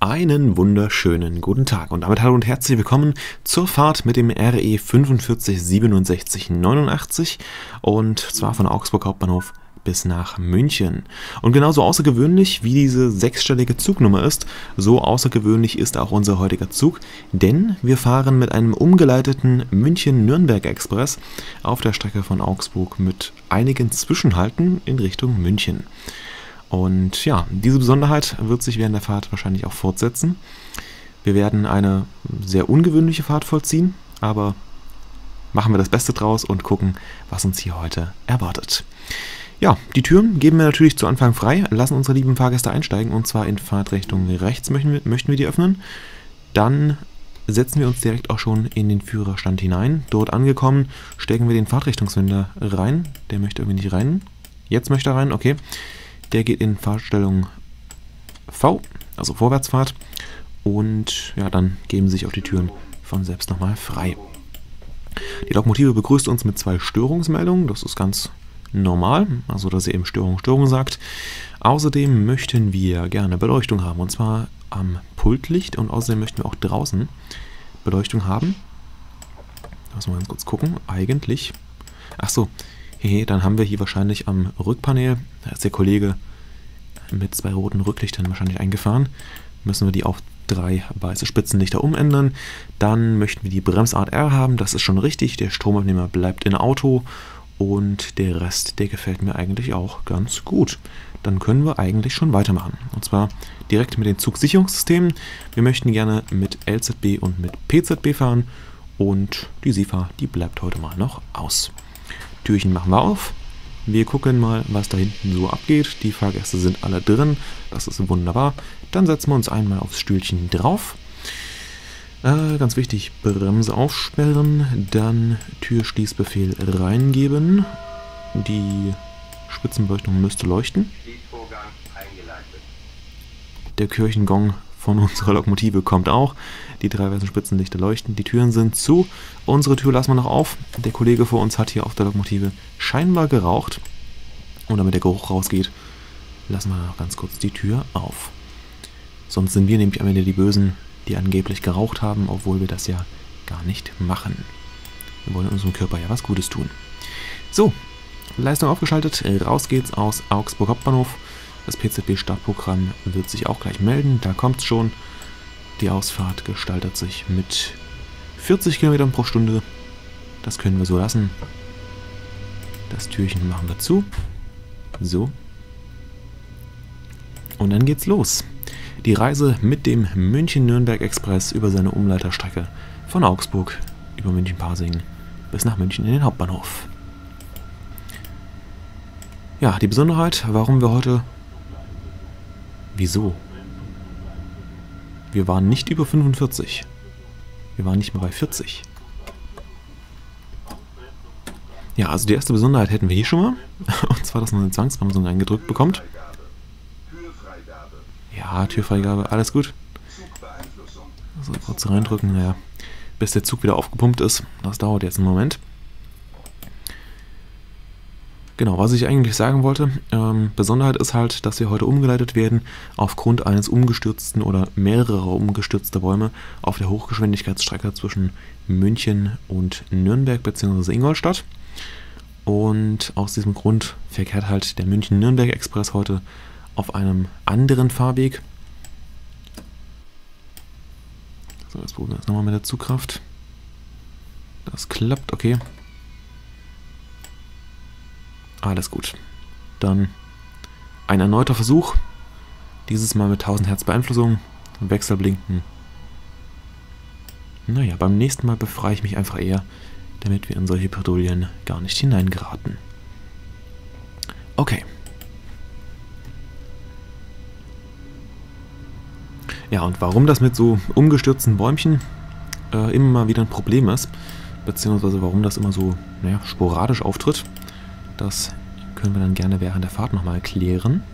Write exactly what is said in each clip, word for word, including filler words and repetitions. Einen wunderschönen guten Tag und damit hallo und herzlich willkommen zur Fahrt mit dem R E vier fünf sechs sieben acht neun und zwar von Augsburg Hauptbahnhof bis nach München. Und genauso außergewöhnlich wie diese sechsstellige Zugnummer ist, so außergewöhnlich ist auch unser heutiger Zug, denn wir fahren mit einem umgeleiteten München-Nürnberg-Express auf der Strecke von Augsburg mit einigen Zwischenhalten in Richtung München. Und ja, diese Besonderheit wird sich während der Fahrt wahrscheinlich auch fortsetzen. Wir werden eine sehr ungewöhnliche Fahrt vollziehen, aber machen wir das Beste draus und gucken, was uns hier heute erwartet. Ja, die Türen geben wir natürlich zu Anfang frei, lassen unsere lieben Fahrgäste einsteigen und zwar in Fahrtrichtung rechts möchten wir, möchten wir die öffnen. Dann setzen wir uns direkt auch schon in den Führerstand hinein. Dort angekommen stecken wir den Fahrtrichtungswender rein. Der möchte irgendwie nicht rein. Jetzt möchte er rein, okay. Der geht in Fahrstellung V, also Vorwärtsfahrt. Und ja, dann geben sich auch die Türen von selbst nochmal frei. Die Lokomotive begrüßt uns mit zwei Störungsmeldungen. Das ist ganz normal, also dass ihr eben Störung, Störung sagt. Außerdem möchten wir gerne Beleuchtung haben, und zwar am Pultlicht. Und außerdem möchten wir auch draußen Beleuchtung haben. Lass mal ganz kurz gucken. Eigentlich, ach so. Hehe, dann haben wir hier wahrscheinlich am Rückpaneel, da ist der Kollege mit zwei roten Rücklichtern wahrscheinlich eingefahren, müssen wir die auf drei weiße Spitzenlichter umändern. Dann möchten wir die Bremsart R haben, das ist schon richtig, der Stromabnehmer bleibt in Auto und der Rest, der gefällt mir eigentlich auch ganz gut. Dann können wir eigentlich schon weitermachen und zwar direkt mit den Zugsicherungssystemen. Wir möchten gerne mit L Z B und mit P Z B fahren und die Sifa, die bleibt heute mal noch aus. Türchen machen wir auf. Wir gucken mal, was da hinten so abgeht. Die Fahrgäste sind alle drin. Das ist wunderbar. Dann setzen wir uns einmal aufs Stühlchen drauf. Äh, ganz wichtig, Bremse aufsperren. Dann Türschließbefehl reingeben. Die Spitzenbeleuchtung müsste leuchten. Der Kirchengong von unserer Lokomotive kommt auch. Die drei weißen Spitzenlichter leuchten. Die Türen sind zu. Unsere Tür lassen wir noch auf. Der Kollege vor uns hat hier auf der Lokomotive scheinbar geraucht. Und damit der Geruch rausgeht, lassen wir noch ganz kurz die Tür auf. Sonst sind wir nämlich am Ende die Bösen, die angeblich geraucht haben, obwohl wir das ja gar nicht machen. Wir wollen unserem Körper ja was Gutes tun. So, Leistung aufgeschaltet. Raus geht's aus Augsburg Hauptbahnhof. Das P Z B-Startprogramm wird sich auch gleich melden, da kommt es schon. Die Ausfahrt gestaltet sich mit vierzig Kilometern pro Stunde. Das können wir so lassen. Das Türchen machen wir zu. So. Und dann geht's los. Die Reise mit dem München-Nürnberg-Express über seine Umleiterstrecke von Augsburg über München-Pasing bis nach München in den Hauptbahnhof. Ja, die Besonderheit, warum wir heute... Wieso? Wir waren nicht über fünfundvierzig. Wir waren nicht mal bei vierzig. Ja, also die erste Besonderheit hätten wir hier schon mal. Und zwar, dass man eine Zwangsbremsung eingedrückt bekommt. Ja, Türfreigabe, alles gut. So, kurz reindrücken, naja. Bis der Zug wieder aufgepumpt ist. Das dauert jetzt einen Moment. Genau, was ich eigentlich sagen wollte, ähm, Besonderheit ist halt, dass wir heute umgeleitet werden aufgrund eines umgestürzten oder mehrerer umgestürzter Bäume auf der Hochgeschwindigkeitsstrecke zwischen München und Nürnberg bzw. Ingolstadt. Und aus diesem Grund verkehrt halt der München-Nürnberg-Express heute auf einem anderen Fahrweg. So, jetzt probieren wir es nochmal mit der Zugkraft. Das klappt, okay. Alles gut. Dann ein erneuter Versuch. Dieses Mal mit tausend Hertz Beeinflussung. Wechselblinken. Naja, beim nächsten Mal befreie ich mich einfach eher, damit wir in solche Bredouillen gar nicht hineingeraten. Okay. Ja, und warum das mit so umgestürzten Bäumchen äh, immer mal wieder ein Problem ist, beziehungsweise warum das immer so, naja, sporadisch auftritt, das können wir dann gerne während der Fahrt nochmal erklären.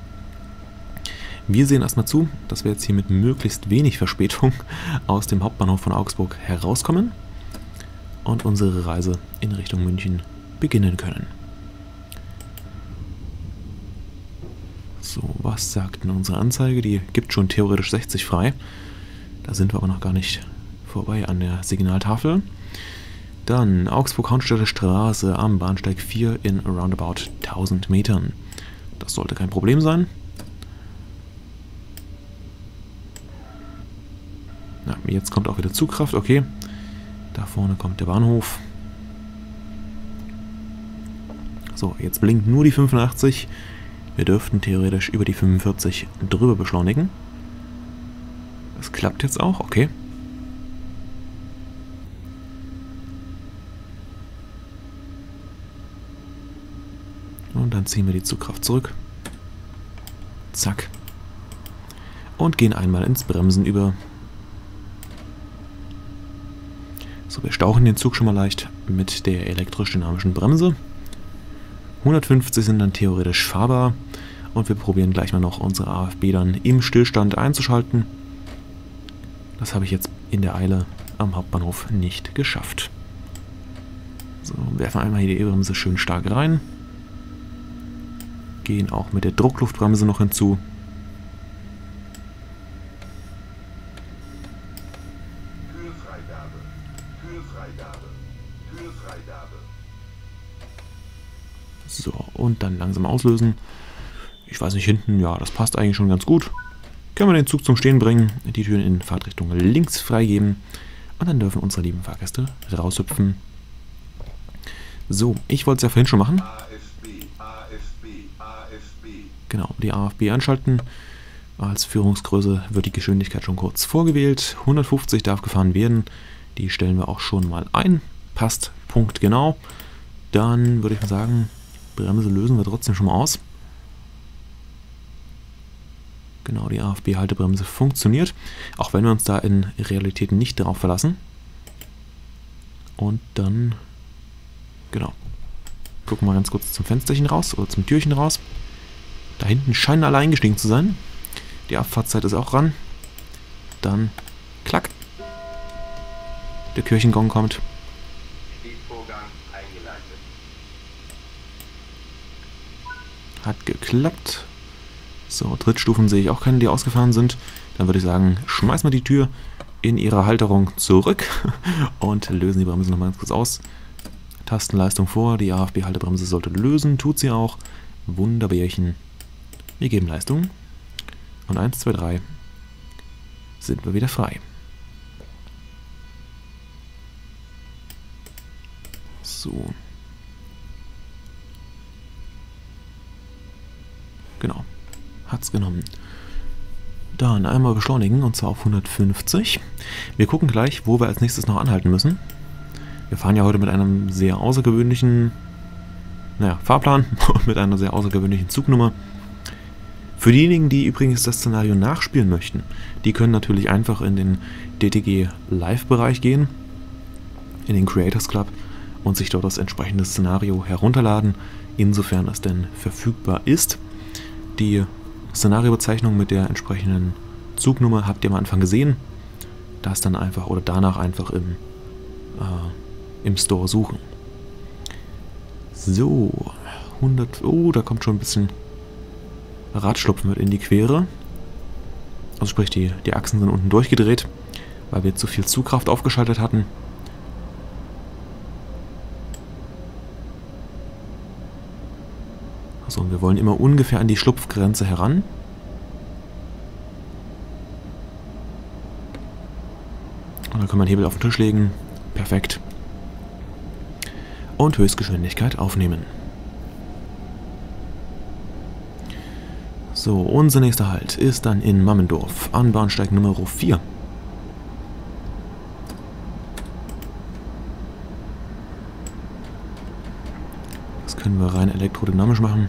Wir sehen erstmal zu, dass wir jetzt hier mit möglichst wenig Verspätung aus dem Hauptbahnhof von Augsburg herauskommen und unsere Reise in Richtung München beginnen können. So, was sagt denn unsere Anzeige? Die gibt schon theoretisch sechzig frei. Da sind wir aber noch gar nicht vorbei an der Signaltafel. Dann Augsburg-Haunstädter-Straße am Bahnsteig vier in roundabout tausend Metern. Das sollte kein Problem sein. Na, jetzt kommt auch wieder Zugkraft, okay. Da vorne kommt der Bahnhof. So, jetzt blinkt nur die fünfundachtzig. Wir dürften theoretisch über die fünfundvierzig drüber beschleunigen. Das klappt jetzt auch, okay. Und dann ziehen wir die Zugkraft zurück. Zack. Und gehen einmal ins Bremsen über. So, wir stauchen den Zug schon mal leicht mit der elektrisch-dynamischen Bremse. hundertfünfzig sind dann theoretisch fahrbar. Und wir probieren gleich mal noch unsere A F B dann im Stillstand einzuschalten. Das habe ich jetzt in der Eile am Hauptbahnhof nicht geschafft. So, werfen einmal hier die E-Bremse schön stark rein. Gehen auch mit der Druckluftbremse noch hinzu. Türfreigabe, Türfreigabe, Türfreigabe. So, und dann langsam auslösen. Ich weiß nicht, hinten, ja, das passt eigentlich schon ganz gut. Können wir den Zug zum Stehen bringen, die Türen in Fahrtrichtung links freigeben und dann dürfen unsere lieben Fahrgäste raushüpfen. So, ich wollte es ja vorhin schon machen. Genau, die A F B anschalten. Als Führungsgröße wird die Geschwindigkeit schon kurz vorgewählt. hundertfünfzig darf gefahren werden. Die stellen wir auch schon mal ein. Passt, Punkt genau. Dann würde ich mal sagen, Bremse lösen wir trotzdem schon mal aus. Genau, die A F B-Haltebremse funktioniert. Auch wenn wir uns da in Realität nicht darauf verlassen. Und dann, genau, gucken wir ganz kurz zum Fensterchen raus oder zum Türchen raus. Da hinten scheinen alle eingestiegen zu sein. Die Abfahrtszeit ist auch ran. Dann, klack. Der Kirchengong kommt. Stiegvorgang eingeleitet. Hat geklappt. So, Trittstufen sehe ich auch keine, die ausgefahren sind. Dann würde ich sagen, schmeißen wir die Tür in ihre Halterung zurück und lösen die Bremse nochmal ganz kurz aus. Tastenleistung vor, die A F B-Haltebremse sollte lösen, tut sie auch. Wunderbärchen. Wir geben Leistung. Und eins, zwei, drei sind wir wieder frei. So. Genau. Hat's genommen. Dann einmal beschleunigen und zwar auf hundertfünfzig. Wir gucken gleich, wo wir als nächstes noch anhalten müssen. Wir fahren ja heute mit einem sehr außergewöhnlichen Naja, Fahrplan mit einer sehr außergewöhnlichen Zugnummer. Für diejenigen, die übrigens das Szenario nachspielen möchten, die können natürlich einfach in den D T G Live-Bereich gehen, in den Creators Club und sich dort das entsprechende Szenario herunterladen, insofern es denn verfügbar ist. Die Szenariobezeichnung mit der entsprechenden Zugnummer habt ihr am Anfang gesehen. Das dann einfach oder danach einfach im, äh, im Store suchen. So, hundert, oh, da kommt schon ein bisschen Radschlupfen mit in die Quere. Also sprich, die, die Achsen sind unten durchgedreht, weil wir zu viel Zugkraft aufgeschaltet hatten. So, und wir wollen immer ungefähr an die Schlupfgrenze heran. Und dann können wir den Hebel auf den Tisch legen. Perfekt. Und Höchstgeschwindigkeit aufnehmen. So, unser nächster Halt ist dann in Mammendorf an Bahnsteig Nummer vier. Das können wir rein elektrodynamisch machen.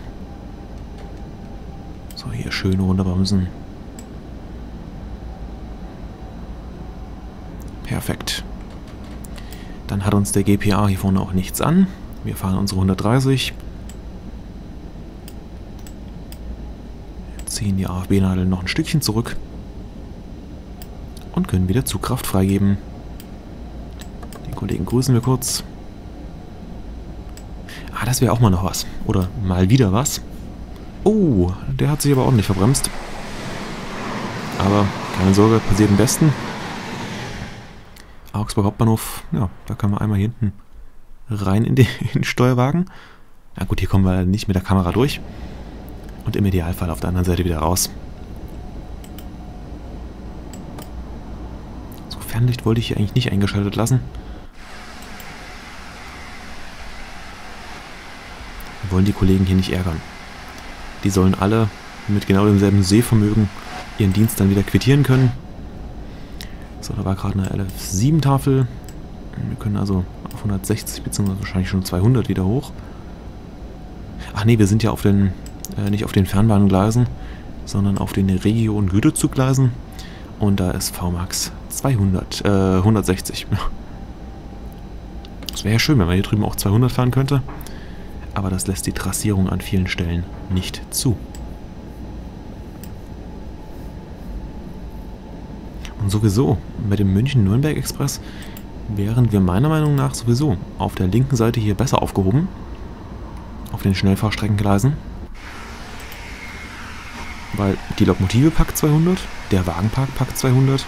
So, hier schön runterbremsen. Perfekt. Dann hat uns der G P A hier vorne auch nichts an. Wir fahren unsere hundertdreißig. Ziehen die A F B-Nadel noch ein Stückchen zurück. Und können wieder Zugkraft freigeben. Den Kollegen grüßen wir kurz. Ah, das wäre auch mal noch was. Oder mal wieder was. Oh, der hat sich aber ordentlich verbremst. Aber keine Sorge, passiert im Westen. Augsburg Hauptbahnhof, ja, da kann man einmal hinten rein in den, in den Steuerwagen. Na gut, hier kommen wir nicht mit der Kamera durch. Und im Idealfall auf der anderen Seite wieder raus. So, Fernlicht wollte ich hier eigentlich nicht eingeschaltet lassen. Wir wollen die Kollegen hier nicht ärgern. Die sollen alle mit genau demselben Sehvermögen ihren Dienst dann wieder quittieren können. So, da war gerade eine L F sieben Tafel. Wir können also auf hundertsechzig bzw. wahrscheinlich schon zweihundert wieder hoch. Ach nee, wir sind ja auf den, äh, nicht auf den Fernbahngleisen, sondern auf den Regio- und Güterzuggleisen. Und da ist V Max zweihundert, äh, hundertsechzig. Es wäre ja schön, wenn man hier drüben auch zweihundert fahren könnte. Aber das lässt die Trassierung an vielen Stellen nicht zu. Und sowieso, mit dem München-Nürnberg-Express wären wir meiner Meinung nach sowieso auf der linken Seite hier besser aufgehoben. Auf den Schnellfahrstreckengleisen. Weil die Lokomotive packt zweihundert, der Wagenpark packt zweihundert.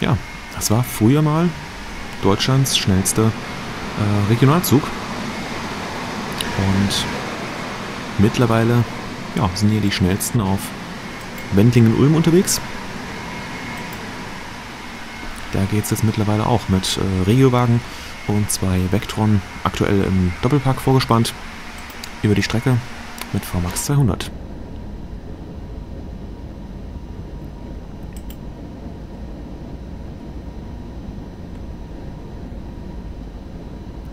Ja, das war früher mal Deutschlands schnellster äh, Regionalzug. Und mittlerweile ja, sind hier die schnellsten auf Wendlingen-Ulm unterwegs. Da geht es jetzt mittlerweile auch mit äh, Regiowagen und zwei Vectron, aktuell im Doppelpack vorgespannt, über die Strecke mit V Max zweihundert.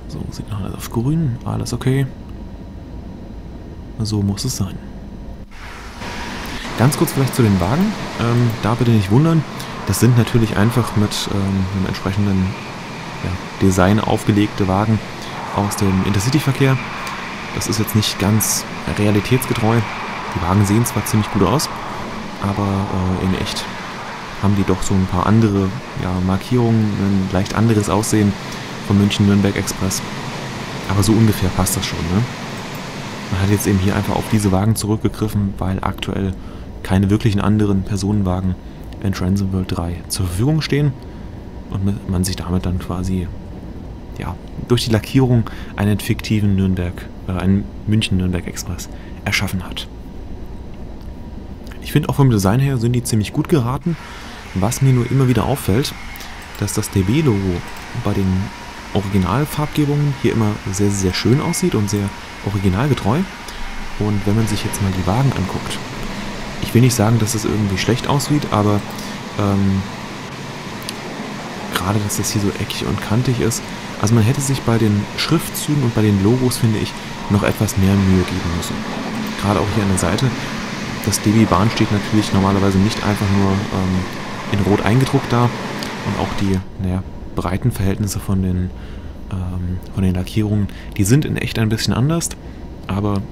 So, sieht noch alles auf grün, alles okay. So muss es sein. Ganz kurz vielleicht zu den Wagen. Ähm, da bitte nicht wundern. Das sind natürlich einfach mit ähm, einem entsprechenden ja, Design aufgelegte Wagen aus dem Intercity-Verkehr. Das ist jetzt nicht ganz realitätsgetreu. Die Wagen sehen zwar ziemlich gut aus, aber äh, in echt haben die doch so ein paar andere ja, Markierungen, ein leicht anderes Aussehen vom München-Nürnberg-Express. Aber so ungefähr passt das schon, ne? Man hat jetzt eben hier einfach auf diese Wagen zurückgegriffen, weil aktuell keine wirklichen anderen Personenwagen in Train Sim World drei zur Verfügung stehen und man sich damit dann quasi ja, durch die Lackierung einen fiktiven Nürnberg, äh, einen München-Nürnberg-Express erschaffen hat. Ich finde auch vom Design her sind die ziemlich gut geraten, was mir nur immer wieder auffällt, dass das D B-Logo bei den Originalfarbgebungen hier immer sehr, sehr schön aussieht und sehr originalgetreu. Und wenn man sich jetzt mal die Wagen anguckt, ich will nicht sagen, dass es irgendwie schlecht aussieht, aber ähm, gerade, dass das hier so eckig und kantig ist, also man hätte sich bei den Schriftzügen und bei den Logos, finde ich, noch etwas mehr Mühe geben müssen. Gerade auch hier an der Seite, das D B-Bahn steht natürlich normalerweise nicht einfach nur ähm, in Rot eingedruckt da und auch die, naja, breiten Verhältnisse von den, ähm, von den Lackierungen, die sind in echt ein bisschen anders, aber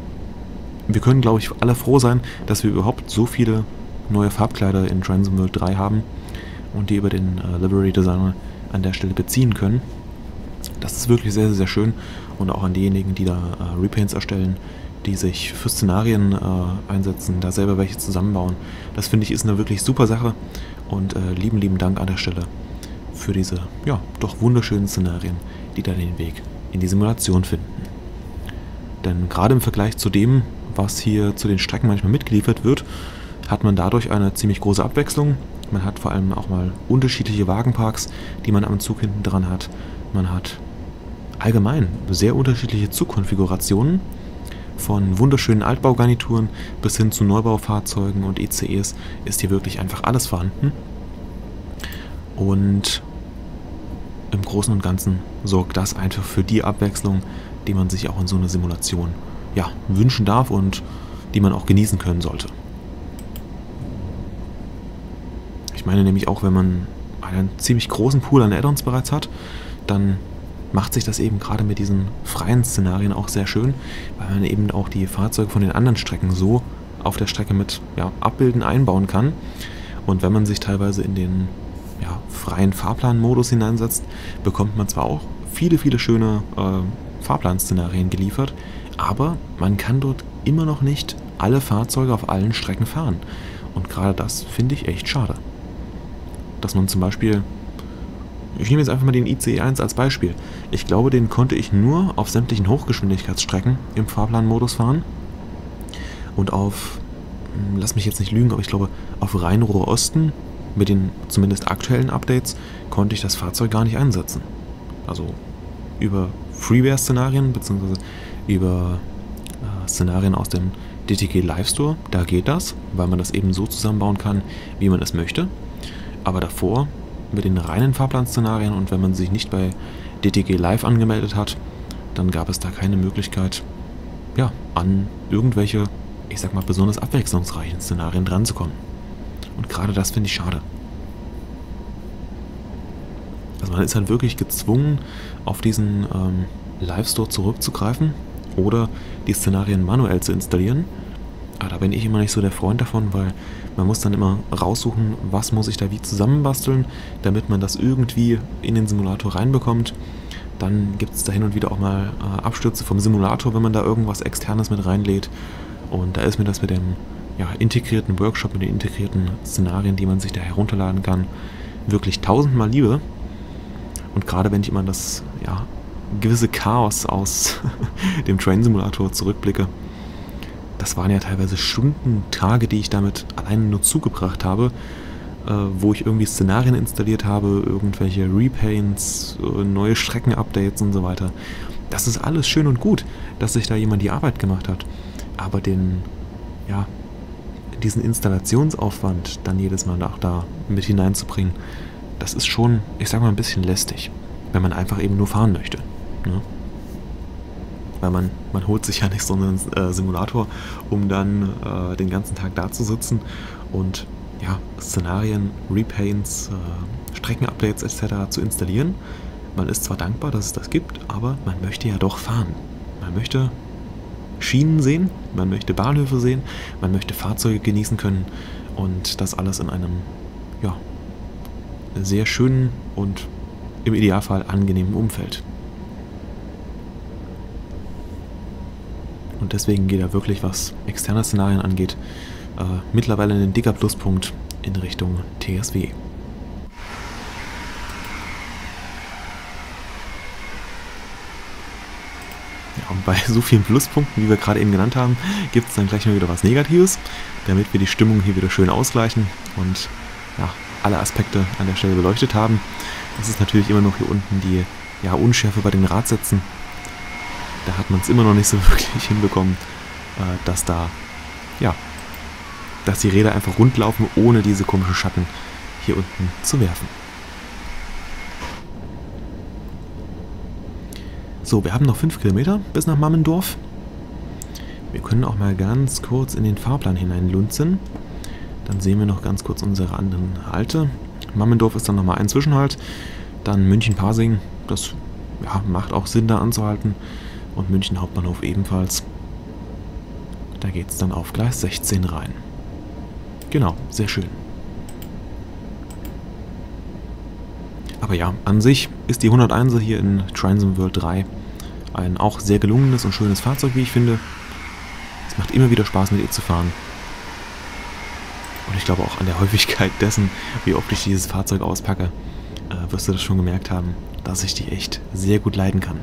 wir können, glaube ich, alle froh sein, dass wir überhaupt so viele neue Farbkleider in Train Sim World drei haben und die über den äh, Livery Designer an der Stelle beziehen können. Das ist wirklich sehr, sehr schön und auch an diejenigen, die da äh, Repaints erstellen, die sich für Szenarien äh, einsetzen, da selber welche zusammenbauen. Das finde ich ist eine wirklich super Sache und äh, lieben, lieben Dank an der Stelle für diese, ja, doch wunderschönen Szenarien, die da den Weg in die Simulation finden. Denn gerade im Vergleich zu dem, was hier zu den Strecken manchmal mitgeliefert wird, hat man dadurch eine ziemlich große Abwechslung. Man hat vor allem auch mal unterschiedliche Wagenparks, die man am Zug hinten dran hat. Man hat allgemein sehr unterschiedliche Zugkonfigurationen, von wunderschönen Altbaugarnituren bis hin zu Neubaufahrzeugen und I C Es ist hier wirklich einfach alles vorhanden. Und im Großen und Ganzen sorgt das einfach für die Abwechslung, die man sich auch in so einer Simulation ja, wünschen darf und die man auch genießen können sollte. Ich meine nämlich auch, wenn man einen ziemlich großen Pool an Add-ons bereits hat, dann macht sich das eben gerade mit diesen freien Szenarien auch sehr schön, weil man eben auch die Fahrzeuge von den anderen Strecken so auf der Strecke mit ja, abbilden, einbauen kann. Und wenn man sich teilweise in den ja, freien Fahrplanmodus hineinsetzt, bekommt man zwar auch viele, viele schöne äh, Fahrplanszenarien geliefert, aber man kann dort immer noch nicht alle Fahrzeuge auf allen Strecken fahren. Und gerade das finde ich echt schade. Dass man zum Beispiel, ich nehme jetzt einfach mal den I C E eins als Beispiel. Ich glaube, den konnte ich nur auf sämtlichen Hochgeschwindigkeitsstrecken im Fahrplanmodus fahren. Und auf, lass mich jetzt nicht lügen, aber ich glaube, auf Rhein-Ruhr-Osten, mit den zumindest aktuellen Updates, konnte ich das Fahrzeug gar nicht einsetzen. Also über Freeware-Szenarien, beziehungsweise über äh, Szenarien aus dem D T G Live Store, da geht das, weil man das eben so zusammenbauen kann, wie man es möchte. Aber davor, mit den reinen Fahrplanszenarien und wenn man sich nicht bei D T G Live angemeldet hat, dann gab es da keine Möglichkeit, ja, an irgendwelche, ich sag mal, besonders abwechslungsreichen Szenarien dranzukommen. Und gerade das finde ich schade. Also man ist halt wirklich gezwungen, auf diesen ähm, Live Store zurückzugreifen oder die Szenarien manuell zu installieren. Aber da bin ich immer nicht so der Freund davon, weil man muss dann immer raussuchen, was muss ich da wie zusammenbasteln, damit man das irgendwie in den Simulator reinbekommt. Dann gibt es da hin und wieder auch mal äh, Abstürze vom Simulator, wenn man da irgendwas Externes mit reinlädt. Und da ist mir das mit dem ja, integrierten Workshop, mit den integrierten Szenarien, die man sich da herunterladen kann, wirklich tausendmal lieber. Und gerade wenn ich immer das ja, gewisse Chaos aus dem Train Simulator zurückblicke, das waren ja teilweise Stunden, Tage, die ich damit alleine nur zugebracht habe, äh, wo ich irgendwie Szenarien installiert habe, irgendwelche Repaints, äh, neue Streckenupdates und so weiter. Das ist alles schön und gut, dass sich da jemand die Arbeit gemacht hat. Aber den, ja, diesen Installationsaufwand dann jedes Mal auch da mit hineinzubringen, das ist schon, ich sag mal, ein bisschen lästig, wenn man einfach eben nur fahren möchte. Ne? Weil man, man holt sich ja nicht so einen äh, Simulator, um dann äh, den ganzen Tag da zu sitzen und ja, Szenarien, Repaints, äh, Streckenupdates et cetera zu installieren. Man ist zwar dankbar, dass es das gibt, aber man möchte ja doch fahren. Man möchte Schienen sehen, man möchte Bahnhöfe sehen, man möchte Fahrzeuge genießen können und das alles in einem, ja, sehr schönen und im Idealfall angenehmen Umfeld. Und deswegen geht da wirklich, was externe Szenarien angeht, äh, mittlerweile ein dicker Pluspunkt in Richtung T S W. Ja, und bei so vielen Pluspunkten, wie wir gerade eben genannt haben, gibt es dann gleich mal wieder was Negatives, damit wir die Stimmung hier wieder schön ausgleichen und ja, alle Aspekte an der Stelle beleuchtet haben. Das ist natürlich immer noch hier unten die ja, Unschärfe bei den Radsätzen. Da hat man es immer noch nicht so wirklich hinbekommen, äh, dass da, ja, dass die Räder einfach rundlaufen, ohne diese komischen Schatten hier unten zu werfen. So, wir haben noch fünf Kilometer bis nach Mammendorf. Wir können auch mal ganz kurz in den Fahrplan hineinlunzen. Dann sehen wir noch ganz kurz unsere anderen Halte. Mammendorf ist dann nochmal ein Zwischenhalt. Dann München-Pasing, das ja, macht auch Sinn da anzuhalten. Und München Hauptbahnhof ebenfalls. Da geht es dann auf Gleis sechzehn rein. Genau, sehr schön. Aber ja, an sich ist die hundertundeins hier in Train Sim World drei ein auch sehr gelungenes und schönes Fahrzeug, wie ich finde. Es macht immer wieder Spaß, mit ihr zu fahren. Und ich glaube auch an der Häufigkeit dessen, wie oft ich dieses Fahrzeug auspacke, äh, wirst du das schon gemerkt haben, dass ich die echt sehr gut leiden kann.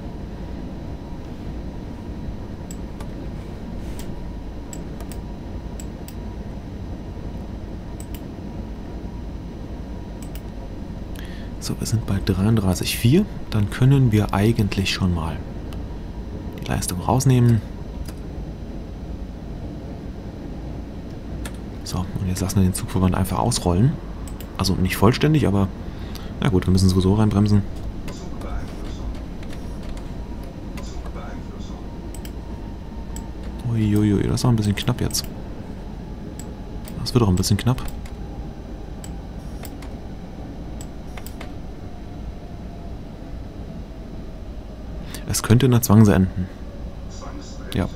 So, wir sind bei dreiunddreißig Komma vier. Dann können wir eigentlich schon mal die Leistung rausnehmen. So, und jetzt lassen wir den Zugverband einfach ausrollen. Also nicht vollständig, aber na gut, wir müssen sowieso reinbremsen. Uiuiui, das war ein bisschen knapp jetzt. Das wird auch ein bisschen knapp. Es könnte in der Zwangse enden. Ja.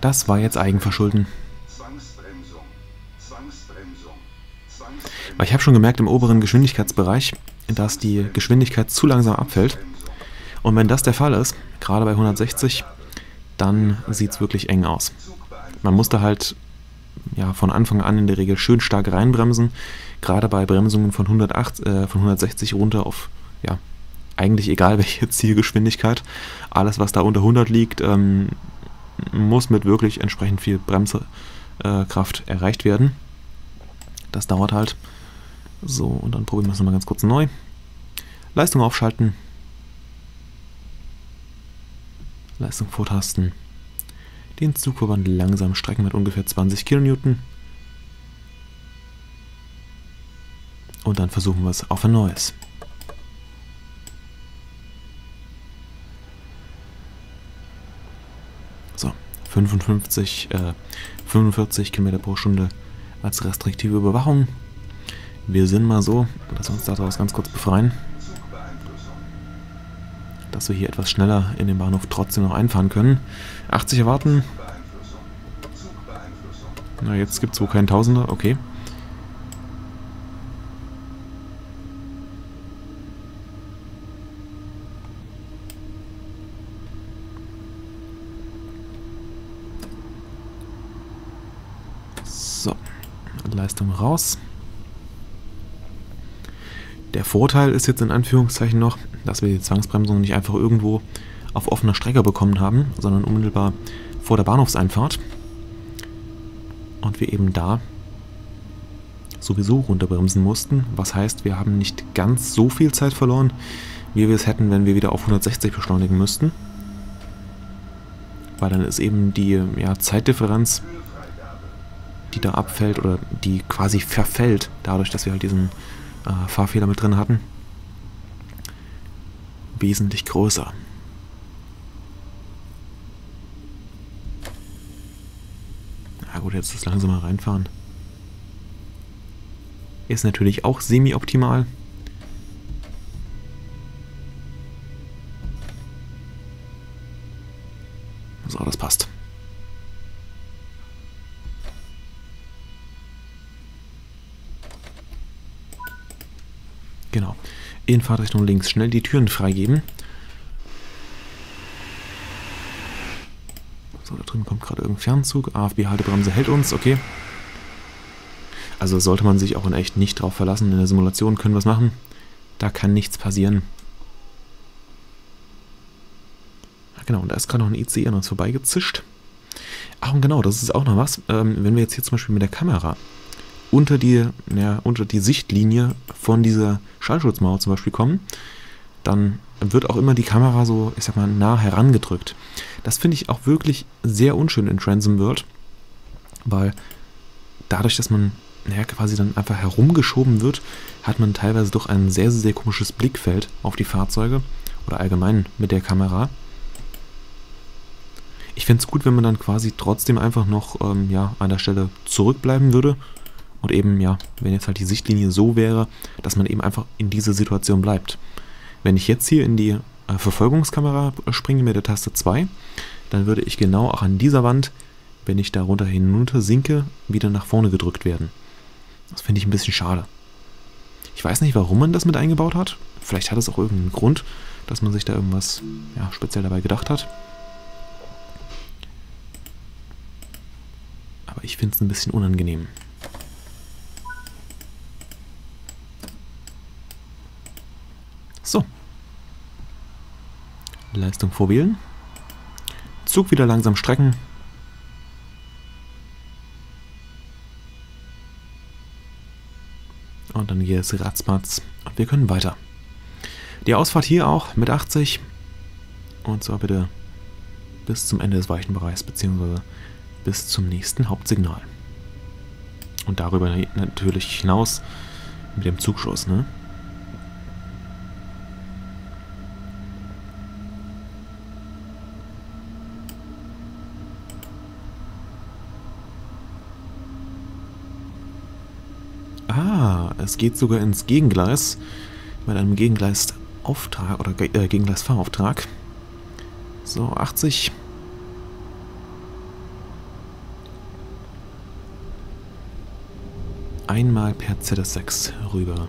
Das war jetzt Eigenverschulden. Zwangsbremsung, Zwangsbremsung, Zwangsbremsung, Weil ich habe schon gemerkt im oberen Geschwindigkeitsbereich, dass die Geschwindigkeit zu langsam abfällt. Und wenn das der Fall ist, gerade bei hundertsechzig, dann sieht es wirklich eng aus. Man muss da halt ja, von Anfang an in der Regel schön stark reinbremsen, gerade bei Bremsungen von, hundertacht, äh, von hundertsechzig runter auf, ja, eigentlich egal welche Zielgeschwindigkeit. Alles, was da unter hundert liegt, ähm, muss mit wirklich entsprechend viel Bremsekraft äh, erreicht werden. Das dauert halt. So, und dann probieren wir es nochmal ganz kurz neu. Leistung aufschalten. Leistung vortasten. Den Zugverband langsam strecken mit ungefähr zwanzig Kilonewton. Und dann versuchen wir es auf ein neues. So, fünfundfünfzig, äh, fünfundvierzig Kilometer pro Stunde als restriktive Überwachung. Wir sind mal so, lass uns daraus ganz kurz befreien, dass wir hier etwas schneller in den Bahnhof trotzdem noch einfahren können. achtzig erwarten. Na, jetzt gibt es wohl keinen Tausender, okay. So, Leistung raus. Der Vorteil ist jetzt in Anführungszeichen noch, dass wir die Zwangsbremsung nicht einfach irgendwo auf offener Strecke bekommen haben, sondern unmittelbar vor der Bahnhofseinfahrt. Und wir eben da sowieso runterbremsen mussten, was heißt, wir haben nicht ganz so viel Zeit verloren, wie wir es hätten, wenn wir wieder auf hundertsechzig beschleunigen müssten. Weil dann ist eben die ja, Zeitdifferenz, die da abfällt oder die quasi verfällt, dadurch, dass wir halt diesen äh, Fahrfehler mit drin hatten, wesentlich größer. Na gut, jetzt das langsamer reinfahren. Ist natürlich auch semi-optimal. So, das passt. Genau. In Fahrtrichtung links schnell die Türen freigeben. So, da drüben kommt gerade irgendein Fernzug. A F B-Haltebremse hält uns, okay. Also sollte man sich auch in echt nicht drauf verlassen. In der Simulation können wir es machen. Da kann nichts passieren. Ach genau, und da ist gerade noch ein I C E an uns vorbeigezischt. Ach, und genau, das ist auch noch was. Ähm, wenn wir jetzt hier zum Beispiel mit der Kamera unter die, ja, unter die Sichtlinie von dieser Schallschutzmauer zum Beispiel kommen, dann wird auch immer die Kamera so, ich sag mal, nah herangedrückt. Das finde ich auch wirklich sehr unschön in Train Sim World, weil dadurch, dass man ja, quasi dann einfach herumgeschoben wird, hat man teilweise doch ein sehr, sehr, sehr komisches Blickfeld auf die Fahrzeuge oder allgemein mit der Kamera. Ich fände es gut, wenn man dann quasi trotzdem einfach noch ähm, ja, an der Stelle zurückbleiben würde. Und eben, ja, wenn jetzt halt die Sichtlinie so wäre, dass man eben einfach in dieser Situation bleibt. Wenn ich jetzt hier in die äh, Verfolgungskamera springe mit der Taste zwei, dann würde ich genau auch an dieser Wand, wenn ich darunter hinunter sinke, wieder nach vorne gedrückt werden. Das finde ich ein bisschen schade. Ich weiß nicht, warum man das mit eingebaut hat. Vielleicht hat es auch irgendeinen Grund, dass man sich da irgendwas ja, speziell dabei gedacht hat. Aber ich finde es ein bisschen unangenehm. So, Leistung vorwählen, Zug wieder langsam strecken. Und dann geht es ratzmatz und wir können weiter. Die Ausfahrt hier auch mit achtzig und zwar bitte bis zum Ende des Weichenbereichs bzw. bis zum nächsten Hauptsignal. Und darüber natürlich hinaus mit dem Zugschuss, ne? Es geht sogar ins Gegengleis mit einem Gegengleisauftrag oder äh, Gegengleisfahrauftrag. So, achtzig. einmal per Z S sechs rüber.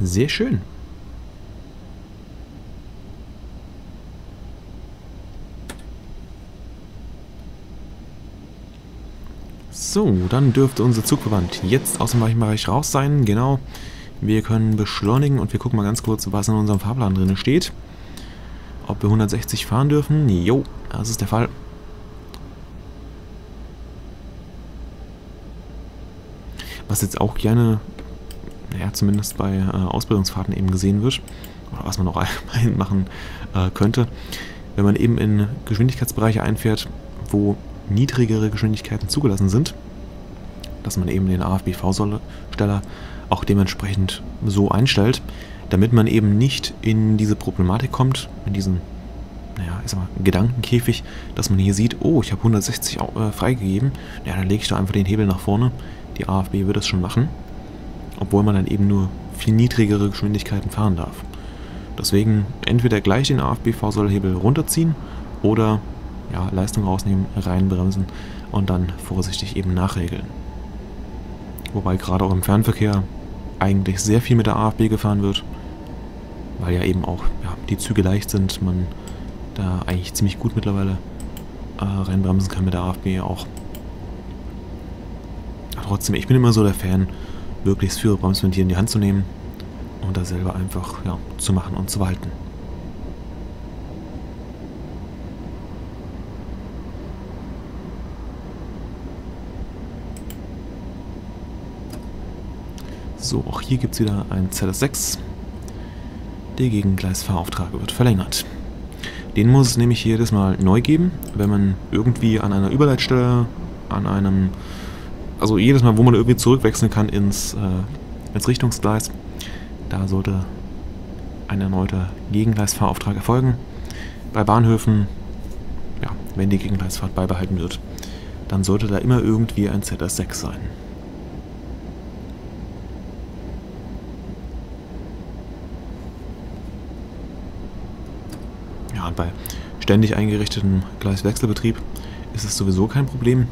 Sehr schön. So, dann dürfte unser Zugverband jetzt aus dem Weichenbereich raus sein. Genau, wir können beschleunigen und wir gucken mal ganz kurz, was in unserem Fahrplan drin steht. Ob wir hundertsechzig fahren dürfen? Jo, das ist der Fall. Was jetzt auch gerne, naja, zumindest bei äh, Ausbildungsfahrten eben gesehen wird, oder was man auch allgemein machen äh, könnte, wenn man eben in Geschwindigkeitsbereiche einfährt, wo niedrigere Geschwindigkeiten zugelassen sind, dass man eben den A F B-V-Steller auch dementsprechend so einstellt, damit man eben nicht in diese Problematik kommt, in diesen, naja, ich sag mal, Gedankenkäfig, dass man hier sieht, oh, ich habe hundertsechzig äh, freigegeben, ja, dann lege ich doch einfach den Hebel nach vorne, die A F B wird das schon machen, obwohl man dann eben nur viel niedrigere Geschwindigkeiten fahren darf. Deswegen entweder gleich den A F B-V-Sollhebel runterziehen oder ja, Leistung rausnehmen, reinbremsen und dann vorsichtig eben nachregeln. Wobei gerade auch im Fernverkehr eigentlich sehr viel mit der A F B gefahren wird, weil ja eben auch ja, die Züge leicht sind, man da eigentlich ziemlich gut mittlerweile äh, reinbremsen kann mit der A F B auch. Aber trotzdem, ich bin immer so der Fan, wirklich das Führerbremsventil in die Hand zu nehmen und das selber einfach ja, zu machen und zu walten. So, auch hier gibt es wieder ein Z S sechs. Der Gegengleisfahrauftrag wird verlängert. Den muss es nämlich jedes Mal neu geben, wenn man irgendwie an einer Überleitstelle, an einem, also jedes Mal, wo man irgendwie zurückwechseln kann ins, äh, ins Richtungsgleis, da sollte ein erneuter Gegengleisfahrauftrag erfolgen. Bei Bahnhöfen, ja, wenn die Gegengleisfahrt beibehalten wird, dann sollte da immer irgendwie ein Z S sechs sein. Bei ständig eingerichtetem Gleiswechselbetrieb ist es sowieso kein Problem.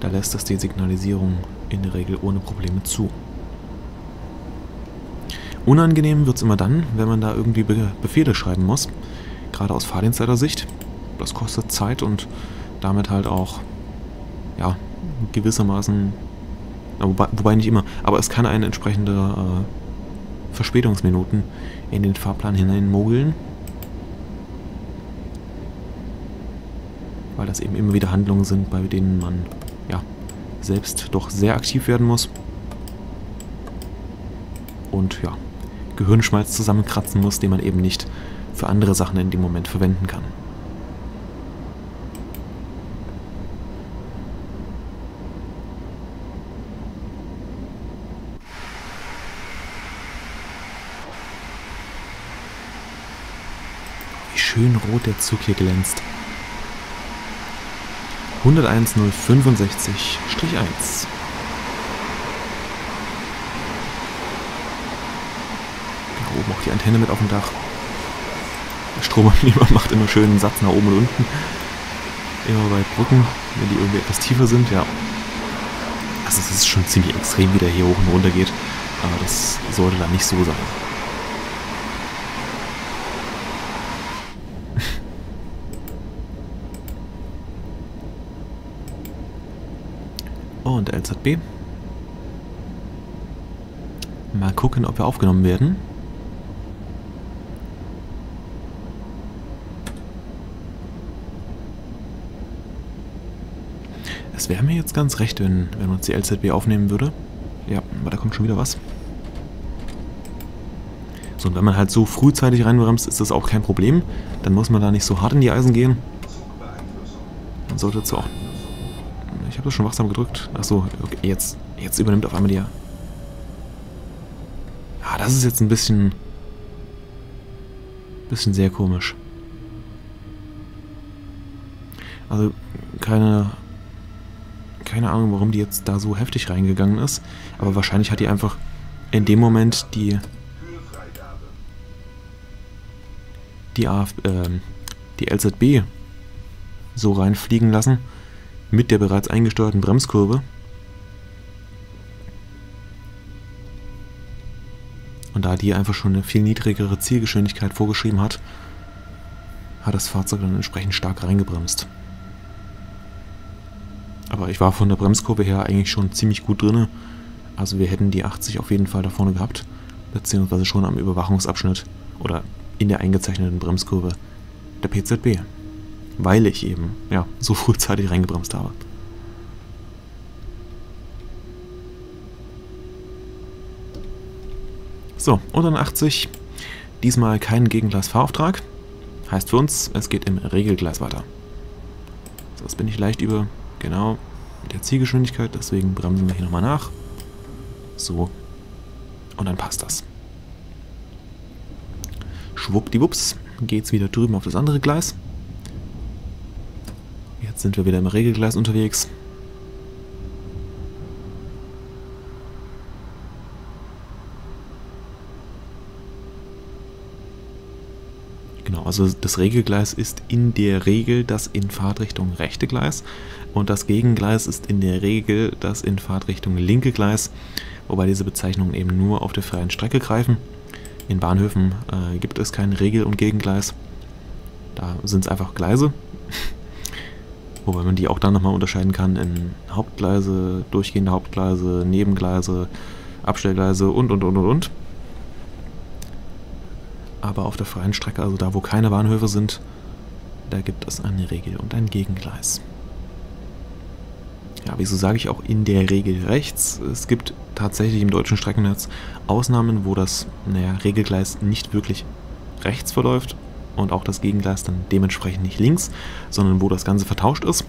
Da lässt das die Signalisierung in der Regel ohne Probleme zu. Unangenehm wird es immer dann, wenn man da irgendwie Be Befehle schreiben muss. Gerade aus Fahrdienstleitersicht. Das kostet Zeit und damit halt auch ja, gewissermaßen, wobei, wobei nicht immer, aber es kann eine entsprechende äh, Verspätungsminuten in den Fahrplan hineinmogeln, weil das eben immer wieder Handlungen sind, bei denen man ja selbst doch sehr aktiv werden muss und ja, Gehirnschmalz zusammenkratzen muss, den man eben nicht für andere Sachen in dem Moment verwenden kann. Wie schön rot der Zug hier glänzt. hunderteins null fünfundsechzig eins. Da oben auch die Antenne mit auf dem Dach. Der Stromabnehmer macht immer schön einen Satz nach oben und unten. Immer bei Brücken, wenn die irgendwie etwas tiefer sind, ja. Also es ist schon ziemlich extrem, wie der hier hoch und runter geht. Aber das sollte dann nicht so sein. Und der L Z B. Mal gucken, ob wir aufgenommen werden. Es wäre mir jetzt ganz recht, wenn, wenn uns die L Z B aufnehmen würde. Ja, aber da kommt schon wieder was. So, und wenn man halt so frühzeitig reinbremst, ist das auch kein Problem. Dann muss man da nicht so hart in die Eisen gehen. Man sollte dazu auch... Ich habe das schon wachsam gedrückt. Achso, okay, jetzt, jetzt übernimmt auf einmal die... Ja, das ist jetzt ein bisschen... bisschen sehr komisch. Also, keine... keine Ahnung, warum die jetzt da so heftig reingegangen ist. Aber wahrscheinlich hat die einfach in dem Moment die... die, A F, äh, die L Z B so reinfliegen lassen, mit der bereits eingesteuerten Bremskurve. Und da die einfach schon eine viel niedrigere Zielgeschwindigkeit vorgeschrieben hat, hat das Fahrzeug dann entsprechend stark reingebremst. Aber ich war von der Bremskurve her eigentlich schon ziemlich gut drin. Also wir hätten die achtzig auf jeden Fall da vorne gehabt, beziehungsweise schon am Überwachungsabschnitt oder in der eingezeichneten Bremskurve der P Z B. Weil ich eben, ja, so frühzeitig reingebremst habe. So, und dann achtzig. Diesmal kein Gegengleisfahrauftrag. Heißt für uns, es geht im Regelgleis weiter. So, jetzt bin ich leicht über, genau, der Zielgeschwindigkeit. Deswegen bremsen wir hier nochmal nach. So. Und dann passt das. Schwuppdiwupps geht's wieder drüben auf das andere Gleis. Jetzt sind wir wieder im Regelgleis unterwegs. Genau, also das Regelgleis ist in der Regel das in Fahrtrichtung rechte Gleis und das Gegengleis ist in der Regel das in Fahrtrichtung linke Gleis, wobei diese Bezeichnungen eben nur auf der freien Strecke greifen. In Bahnhöfen äh, gibt es kein Regel- und Gegengleis, da sind es einfach Gleise. Wobei man die auch dann nochmal unterscheiden kann in Hauptgleise, durchgehende Hauptgleise, Nebengleise, Abstellgleise und, und, und, und, und. Aber auf der freien Strecke, also da, wo keine Bahnhöfe sind, da gibt es eine Regel und ein Gegengleis. Ja, wieso sage ich auch in der Regel rechts? Es gibt tatsächlich im deutschen Streckennetz Ausnahmen, wo das, naja, Regelgleis nicht wirklich rechts verläuft. Und auch das Gegengleis dann dementsprechend nicht links, sondern wo das Ganze vertauscht ist.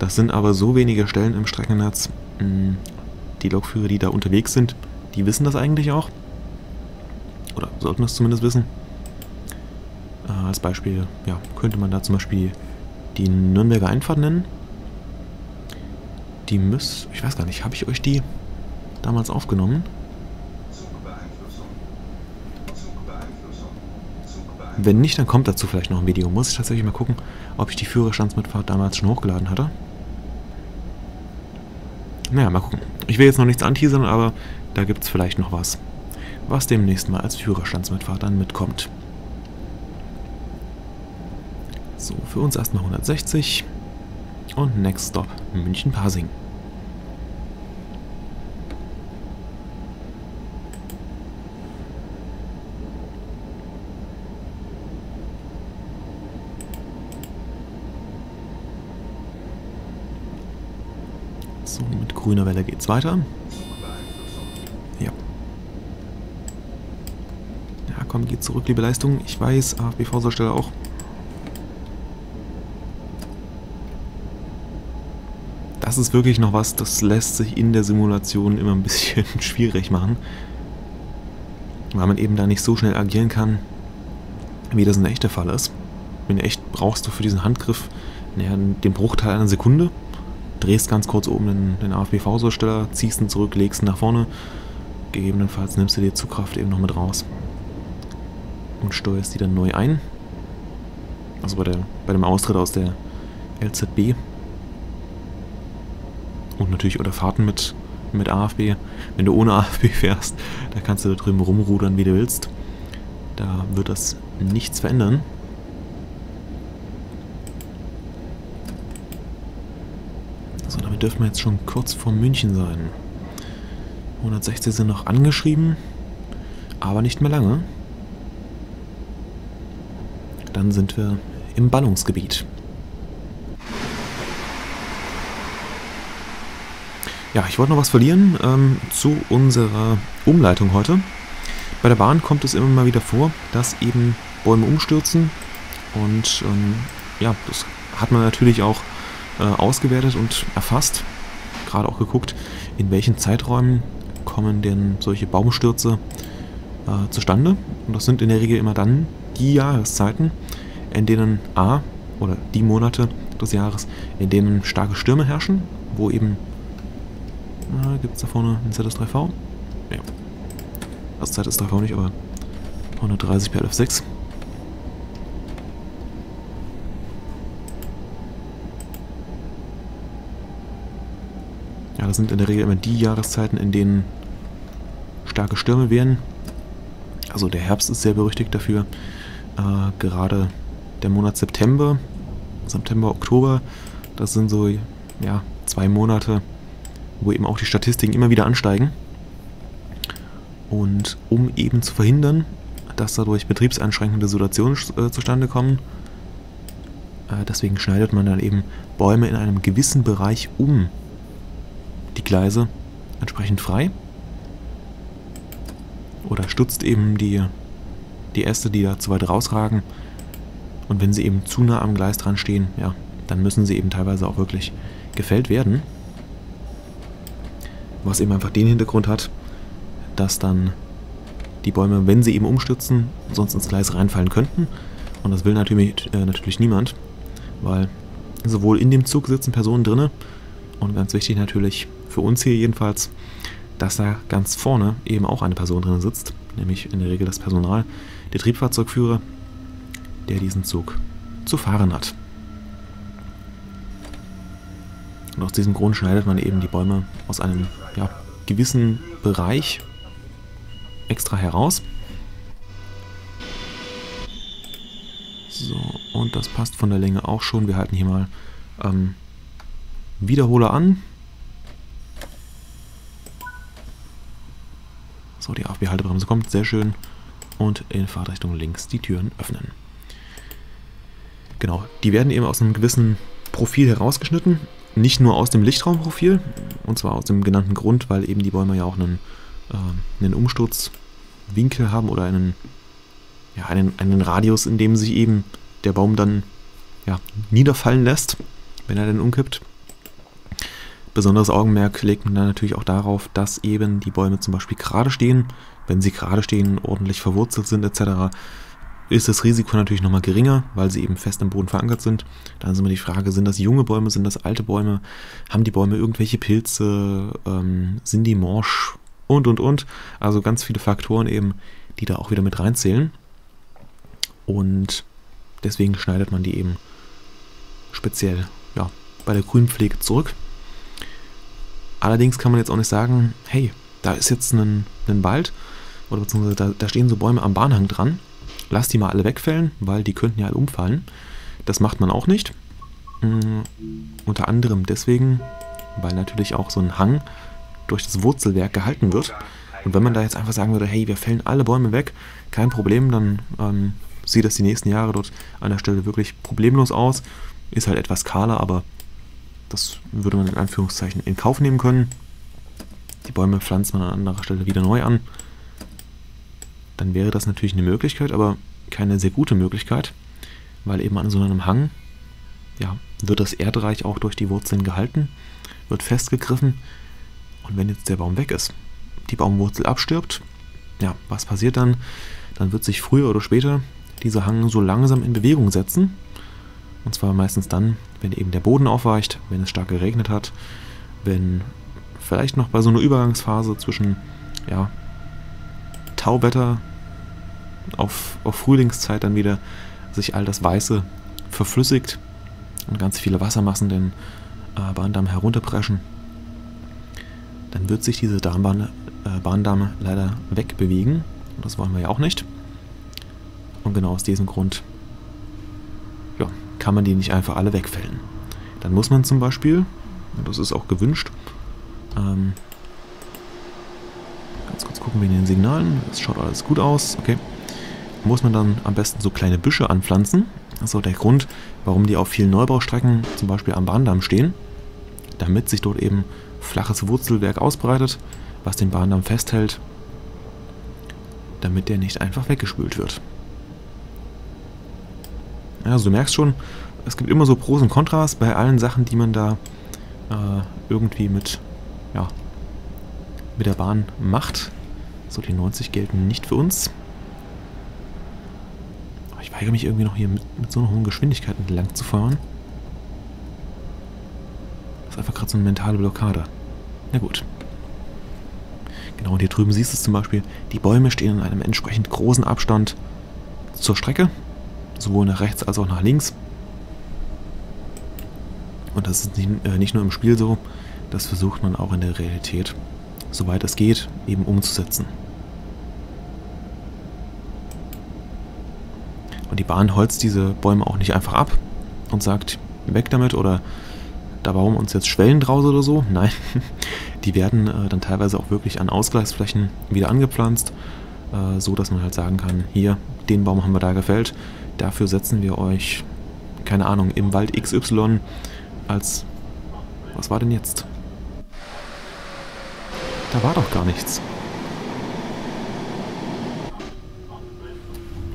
Das sind aber so wenige Stellen im Streckennetz. Die Lokführer, die da unterwegs sind, die wissen das eigentlich auch. Oder sollten das zumindest wissen. Äh, als Beispiel, ja, könnte man da zum Beispiel die Nürnberger Einfahrt nennen. Die müsst, ich weiß gar nicht, habe ich euch die damals aufgenommen? Wenn nicht, dann kommt dazu vielleicht noch ein Video. Muss ich tatsächlich mal gucken, ob ich die Führerstandsmitfahrt damals schon hochgeladen hatte. Naja, mal gucken. Ich will jetzt noch nichts anteasern, aber da gibt es vielleicht noch was, was demnächst mal als Führerstandsmitfahrt dann mitkommt. So, für uns erstmal hundertsechzig und Next Stop München-Pasing. So, mit grüner Welle geht's weiter. Ja. Ja, komm, geht zurück, liebe Leistung. Ich weiß, A F B-Vorsatzstelle auch. Das ist wirklich noch was, das lässt sich in der Simulation immer ein bisschen schwierig machen. Weil man eben da nicht so schnell agieren kann, wie das ein echter Fall ist. In echt brauchst du für diesen Handgriff, naja, den Bruchteil einer Sekunde. Drehst ganz kurz oben den, den A F B-Vorsatzsteller, ziehst ihn zurück, legst ihn nach vorne. Gegebenenfalls nimmst du die Zugkraft eben noch mit raus und steuerst die dann neu ein. Also bei, der, bei dem Austritt aus der L Z B und natürlich oder Fahrten mit, mit A F B. Wenn du ohne A F B fährst, da kannst du da drüben rumrudern, wie du willst. Da wird das nichts verändern. Dürfen wir jetzt schon kurz vor München sein. hundertsechzig sind noch angeschrieben, aber nicht mehr lange. Dann sind wir im Ballungsgebiet. Ja, ich wollte noch was verlieren ähm, zu unserer Umleitung heute. Bei der Bahn kommt es immer mal wieder vor, dass eben Bäume umstürzen und ähm, ja, das hat man natürlich auch ausgewertet und erfasst, gerade auch geguckt, in welchen Zeiträumen kommen denn solche Baumstürze äh, zustande. Und das sind in der Regel immer dann die Jahreszeiten, in denen A oder die Monate des Jahres, in denen starke Stürme herrschen, wo eben, äh, gibt es da vorne ein Z S drei V? Ja. Das Z S drei V nicht, aber hundertdreißig P L F sechs. Ja, das sind in der Regel immer die Jahreszeiten, in denen starke Stürme wären. Also der Herbst ist sehr berüchtigt dafür. Äh, gerade der Monat September, September, Oktober, das sind so ja, zwei Monate, wo eben auch die Statistiken immer wieder ansteigen. Und um eben zu verhindern, dass dadurch betriebseinschränkende Situationen äh, zustande kommen, äh, deswegen schneidet man dann eben Bäume in einem gewissen Bereich um die Gleise entsprechend frei. Oder stutzt eben die, die Äste, die da zu weit rausragen. Und wenn sie eben zu nah am Gleis dran stehen, ja, dann müssen sie eben teilweise auch wirklich gefällt werden. Was eben einfach den Hintergrund hat, dass dann die Bäume, wenn sie eben umstürzen, sonst ins Gleis reinfallen könnten. Und das will natürlich, äh, natürlich niemand, weil sowohl in dem Zug sitzen Personen drinne und ganz wichtig natürlich für uns hier jedenfalls, dass da ganz vorne eben auch eine Person drin sitzt, nämlich in der Regel das Personal, der Triebfahrzeugführer, der diesen Zug zu fahren hat. Und aus diesem Grund schneidet man eben die Bäume aus einem ja, gewissen Bereich extra heraus. So, und das passt von der Länge auch schon. Wir halten hier mal ähm, Wiederholer an. So, die A F B-Haltebremse kommt, sehr schön. Und in Fahrtrichtung links die Türen öffnen. Genau, die werden eben aus einem gewissen Profil herausgeschnitten. Nicht nur aus dem Lichtraumprofil, und zwar aus dem genannten Grund, weil eben die Bäume ja auch einen, äh, einen Umsturzwinkel haben oder einen, ja, einen, einen Radius, in dem sich eben der Baum dann ja, niederfallen lässt, wenn er denn umkippt. Besonderes Augenmerk legt man dann natürlich auch darauf, dass eben die Bäume zum Beispiel gerade stehen. Wenn sie gerade stehen, ordentlich verwurzelt sind et cetera, ist das Risiko natürlich nochmal geringer, weil sie eben fest im Boden verankert sind. Dann ist immer die Frage, sind das junge Bäume, sind das alte Bäume, haben die Bäume irgendwelche Pilze, ähm, sind die morsch und und und. Also ganz viele Faktoren eben, die da auch wieder mit reinzählen. Und deswegen schneidet man die eben speziell ja, bei der Grünpflege zurück. Allerdings kann man jetzt auch nicht sagen, hey, da ist jetzt ein, ein Wald oder beziehungsweise da, da stehen so Bäume am Bahnhang dran. Lass die mal alle wegfällen, weil die könnten ja alle umfallen. Das macht man auch nicht. Mh, unter anderem deswegen, weil natürlich auch so ein Hang durch das Wurzelwerk gehalten wird. Und wenn man da jetzt einfach sagen würde, hey, wir fällen alle Bäume weg, kein Problem, dann ähm, sieht das die nächsten Jahre dort an der Stelle wirklich problemlos aus. Ist halt etwas kahler, aber das würde man in Anführungszeichen in Kauf nehmen können. Die Bäume pflanzt man an anderer Stelle wieder neu an. Dann wäre das natürlich eine Möglichkeit, aber keine sehr gute Möglichkeit, weil eben an so einem Hang ja, wird das Erdreich auch durch die Wurzeln gehalten, wird festgegriffen und wenn jetzt der Baum weg ist, die Baumwurzel abstirbt, ja, was passiert dann? Dann wird sich früher oder später dieser Hang so langsam in Bewegung setzen und zwar meistens dann, wenn eben der Boden aufweicht, wenn es stark geregnet hat, wenn vielleicht noch bei so einer Übergangsphase zwischen ja, Tauwetter Auf, auf Frühlingszeit dann wieder sich all das Weiße verflüssigt und ganz viele Wassermassen den äh, Bahndamm herunterpreschen, dann wird sich diese Darmbahn, äh, Bahndamme leider wegbewegen. Und das wollen wir ja auch nicht. Und genau aus diesem Grund ja, kann man die nicht einfach alle wegfällen. Dann muss man zum Beispiel, und das ist auch gewünscht, ähm, ganz kurz gucken wir in den Signalen, es schaut alles gut aus, okay. Muss man dann am besten so kleine Büsche anpflanzen. Das ist auch der Grund, warum die auf vielen Neubaustrecken zum Beispiel am Bahndamm stehen, damit sich dort eben flaches Wurzelwerk ausbreitet, was den Bahndamm festhält, damit der nicht einfach weggespült wird. Also du merkst schon, es gibt immer so Pros und Kontras bei allen Sachen, die man da äh, irgendwie mit, ja, mit der Bahn macht. So, die neunzig gelten nicht für uns. Ich weigere mich irgendwie noch hier mit, mit so einer hohen Geschwindigkeit entlang zu fahren. Das ist einfach gerade so eine mentale Blockade. Na gut. Genau, und hier drüben siehst du es zum Beispiel. Die Bäume stehen in einem entsprechend großen Abstand zur Strecke. Sowohl nach rechts als auch nach links. Und das ist nicht, äh, nicht nur im Spiel so. das versucht man auch in der Realität, soweit es geht, eben umzusetzen. Und die Bahn holzt diese Bäume auch nicht einfach ab und sagt, weg damit oder da bauen wir uns jetzt Schwellen draus oder so. Nein, die werden äh, dann teilweise auch wirklich an Ausgleichsflächen wieder angepflanzt, äh, so dass man halt sagen kann, hier, den Baum haben wir da gefällt, dafür setzen wir euch, keine Ahnung, im Wald X Y als, was war denn jetzt? Da war doch gar nichts.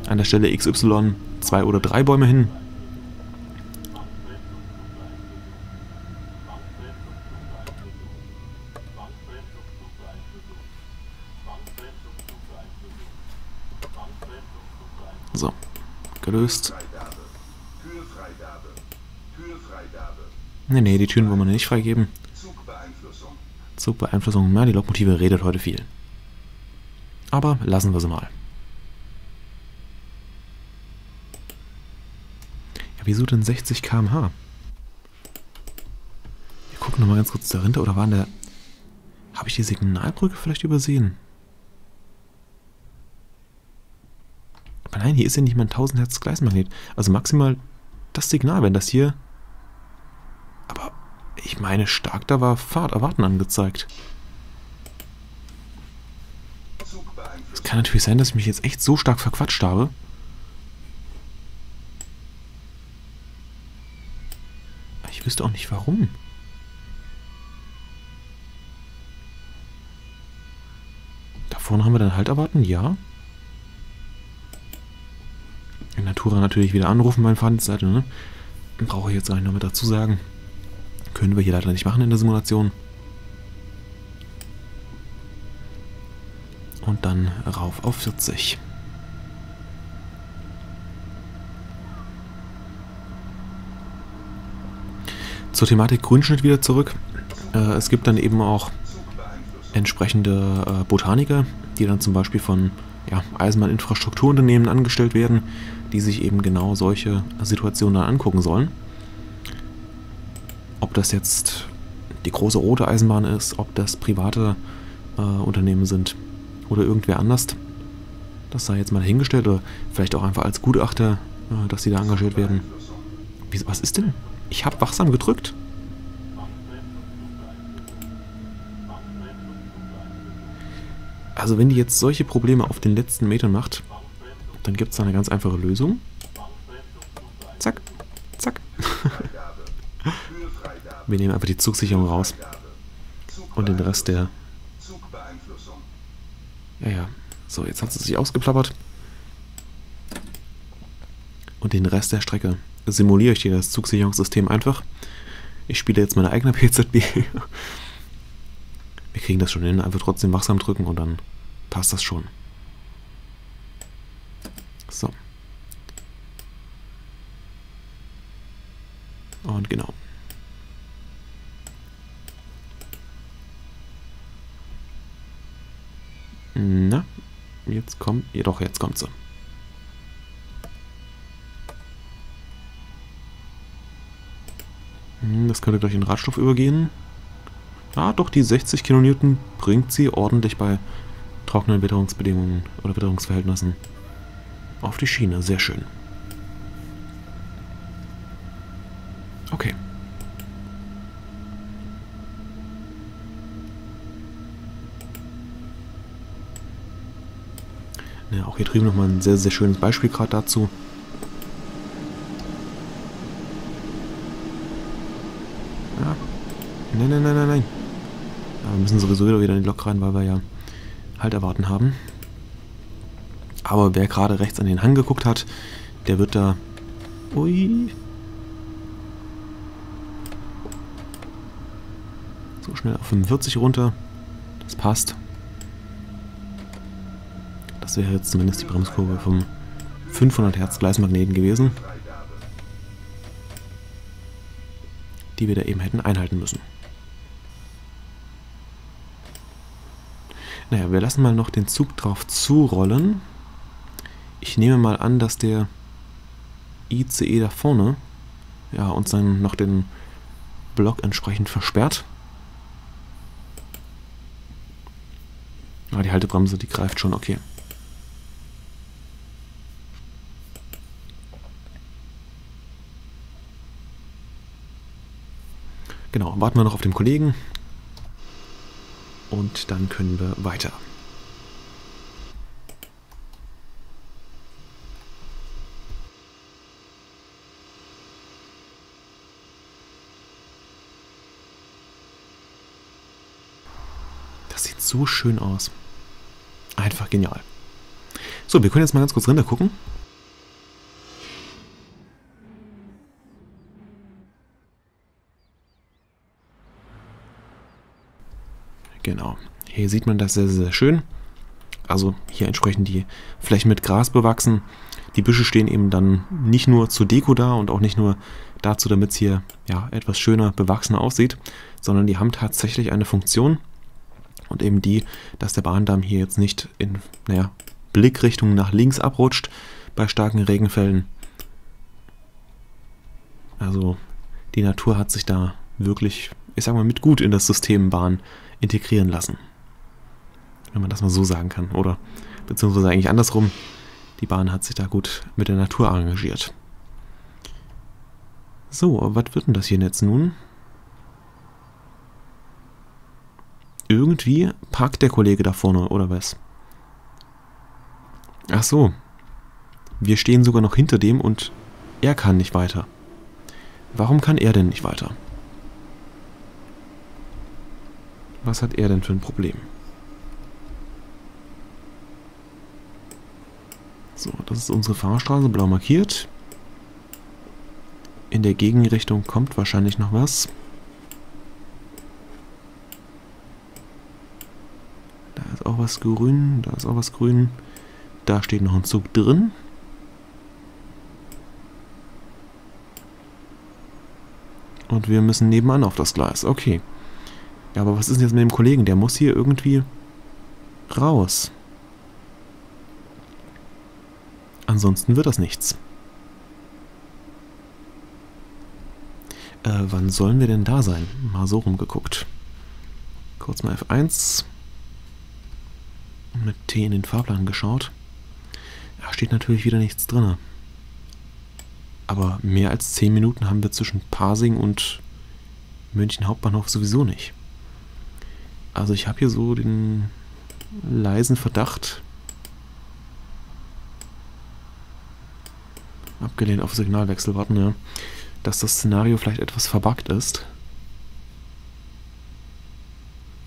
An der Stelle X Y zwei oder drei Bäume hin. So, gelöst. Ne, ne, die Türen wollen wir nicht freigeben. Zugbeeinflussung, na, die Lokmotive redet heute viel. Aber lassen wir sie mal. Wieso denn sechzig Kilometer pro Stunde? Wir gucken nochmal ganz kurz dahinter. Oder war in der... Habe ich die Signalbrücke vielleicht übersehen? Aber nein, hier ist ja nicht mal ein tausend Hertz Gleismagnet. Also maximal das Signal, wenn das hier... Aber ich meine stark, da war Fahrt erwarten angezeigt. Es kann natürlich sein, dass ich mich jetzt echt so stark verquatscht habe. Ich wüsste auch nicht warum. Da vorne haben wir dann Halt erwarten, ja. In Natura natürlich wieder anrufen, mein Fahrdienstleiter, ne? Brauche ich jetzt gar nicht noch mit dazu sagen. Können wir hier leider nicht machen in der Simulation. Und dann rauf auf vierzig. Zur Thematik Grünschnitt wieder zurück. Äh, es gibt dann eben auch entsprechende äh, Botaniker, die dann zum Beispiel von ja, Eisenbahninfrastrukturunternehmen angestellt werden, die sich eben genau solche Situationen dann angucken sollen. Ob das jetzt die große rote Eisenbahn ist, ob das private äh, Unternehmen sind oder irgendwer anders, das sei jetzt mal hingestellt oder vielleicht auch einfach als Gutachter, äh, dass die da engagiert werden. Wie, was ist denn? Ich habe wachsam gedrückt. Also wenn die jetzt solche Probleme auf den letzten Metern macht, dann gibt es da eine ganz einfache Lösung. Zack, zack. Wir nehmen einfach die Zugsicherung raus. Und den Rest der... Ja, ja. So, jetzt hat sie sich ausgeplappert. Und den Rest der Strecke simuliere ich dir das Zugsicherungssystem einfach. Ich spiele jetzt meine eigene P Z B. Wir kriegen das schon hin, einfach trotzdem wachsam drücken und dann passt das schon. So. Und genau. Na, jetzt kommt, jedoch jetzt kommt sie. Das könnte gleich in Radstoff übergehen. Ah, doch, die sechzig Kilometer pro Stunde bringt sie ordentlich bei trockenen Witterungsbedingungen oder Witterungsverhältnissen auf die Schiene. Sehr schön. Okay. Ja, auch hier drüben nochmal ein sehr, sehr schönes Beispiel gerade dazu. Nein, nein, nein, nein, nein. Ja, wir müssen sowieso wieder in die Lok rein, weil wir ja Halt erwarten haben. Aber wer gerade rechts an den Hang geguckt hat, der wird da... Ui. So schnell auf fünfundvierzig runter. Das passt. Das wäre jetzt zumindest die Bremskurve vom fünfhundert Hertz Gleismagneten gewesen, die wir da eben hätten einhalten müssen. Naja, wir lassen mal noch den Zug drauf zurollen. Ich nehme mal an, dass der I C E da vorne ja, uns dann noch den Block entsprechend versperrt. Ah, die Haltebremse, die greift schon, okay. Genau, warten wir noch auf den Kollegen und dann können wir weiter. Das sieht so schön aus. Einfach genial. So, wir können jetzt mal ganz kurz runter gucken. Genau, hier sieht man das sehr, sehr schön. Also hier entsprechend die Flächen mit Gras bewachsen. Die Büsche stehen eben dann nicht nur zur Deko da und auch nicht nur dazu, damit es hier ja, etwas schöner, bewachsener aussieht, sondern die haben tatsächlich eine Funktion und eben die, dass der Bahndamm hier jetzt nicht in naja, Blickrichtung nach links abrutscht bei starken Regenfällen. Also die Natur hat sich da wirklich, ich sag mal, mit gut in das System Bahn integrieren lassen. Wenn man das mal so sagen kann, oder? Beziehungsweise eigentlich andersrum. Die Bahn hat sich da gut mit der Natur engagiert. So, was wird denn das hier jetzt nun? Irgendwie parkt der Kollege da vorne, oder was? Ach so. Wir stehen sogar noch hinter dem und er kann nicht weiter. Warum kann er denn nicht weiter? Was hat er denn für ein Problem? So, das ist unsere Fahrstraße, blau markiert. In der Gegenrichtung kommt wahrscheinlich noch was. Da ist auch was grün, da ist auch was grün. Da steht noch ein Zug drin. Und wir müssen nebenan auf das Gleis, okay. Ja, aber was ist denn jetzt mit dem Kollegen? Der muss hier irgendwie raus. Ansonsten wird das nichts. Äh, wann sollen wir denn da sein? Mal so rumgeguckt. Kurz mal F eins. Mit T in den Fahrplan geschaut. Da steht natürlich wieder nichts drin. Aber mehr als zehn Minuten haben wir zwischen Pasing und München Hauptbahnhof sowieso nicht. Also ich habe hier so den leisen Verdacht. Abgelehnt auf Signalwechsel warten, ja. Dass das Szenario vielleicht etwas verbuggt ist.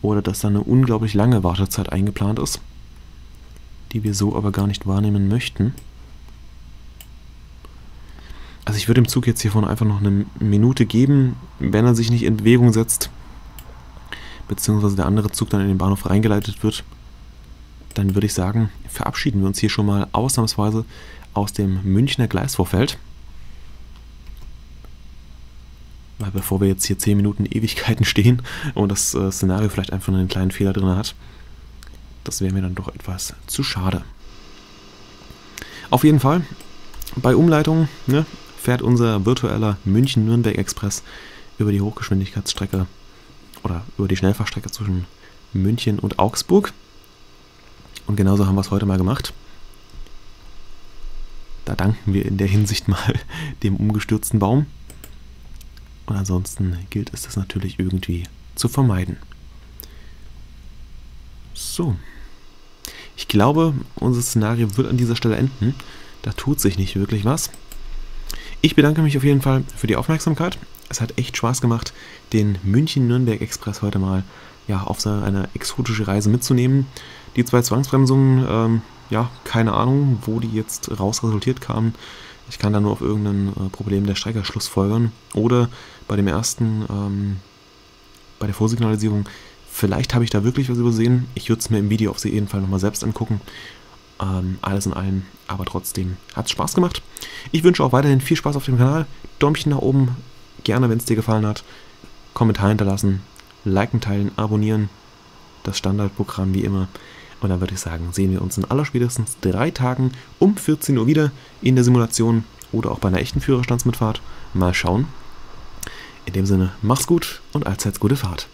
Oder dass da eine unglaublich lange Wartezeit eingeplant ist. Die wir so aber gar nicht wahrnehmen möchten. Also ich würde dem Zug jetzt hiervon einfach noch eine Minute geben, wenn er sich nicht in Bewegung setzt. Beziehungsweise der andere Zug dann in den Bahnhof reingeleitet wird, dann würde ich sagen, verabschieden wir uns hier schon mal ausnahmsweise aus dem Münchner Gleisvorfeld. Weil bevor wir jetzt hier zehn Minuten Ewigkeiten stehen und das äh, Szenario vielleicht einfach einen kleinen Fehler drin hat, das wäre mir dann doch etwas zu schade. Auf jeden Fall, bei Umleitung ne, fährt unser virtueller München-Nürnberg-Express über die Hochgeschwindigkeitsstrecke oder über die Schnellfahrstrecke zwischen München und Augsburg. Und genauso haben wir es heute mal gemacht. Da danken wir in der Hinsicht mal dem umgestürzten Baum. Und ansonsten gilt es, das natürlich irgendwie zu vermeiden. So. Ich glaube, unser Szenario wird an dieser Stelle enden. Da tut sich nicht wirklich was. Ich bedanke mich auf jeden Fall für die Aufmerksamkeit. Es hat echt Spaß gemacht, den München-Nürnberg-Express heute mal ja, auf so eine exotische Reise mitzunehmen. Die zwei Zwangsbremsungen, ähm, ja, keine Ahnung, wo die jetzt raus resultiert kamen. Ich kann da nur auf irgendein äh, Problem der Strecke schlussfolgern. Oder bei dem ersten, ähm, bei der Vorsignalisierung, vielleicht habe ich da wirklich was übersehen. Ich würde es mir im Video auf jeden Fall nochmal selbst angucken. Ähm, alles in allem, aber trotzdem hat es Spaß gemacht. Ich wünsche auch weiterhin viel Spaß auf dem Kanal. Däumchen nach oben. Gerne, wenn es dir gefallen hat, Kommentar hinterlassen, liken, teilen, abonnieren, das Standardprogramm wie immer. Und dann würde ich sagen, sehen wir uns in allerspätestens drei Tagen um vierzehn Uhr wieder in der Simulation oder auch bei einer echten Führerstandsmitfahrt. Mal schauen. In dem Sinne, mach's gut und allzeit gute Fahrt.